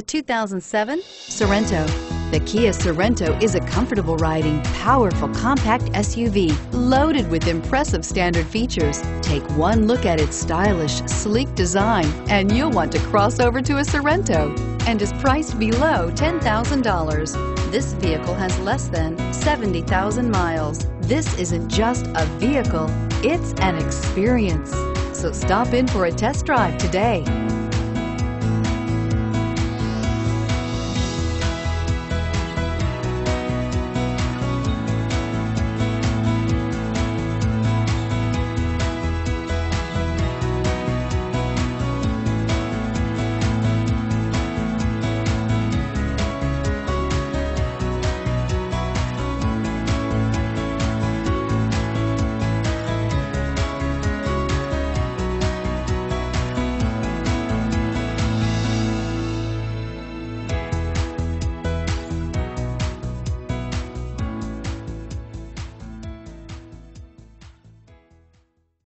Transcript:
The 2007 Sorento. The Kia Sorento is a comfortable riding, powerful compact SUV loaded with impressive standard features. Take one look at its stylish, sleek design and you'll want to cross over to a Sorento, and is priced below $10,000. This vehicle has less than 70,000 miles. This isn't just a vehicle, it's an experience. So stop in for a test drive today.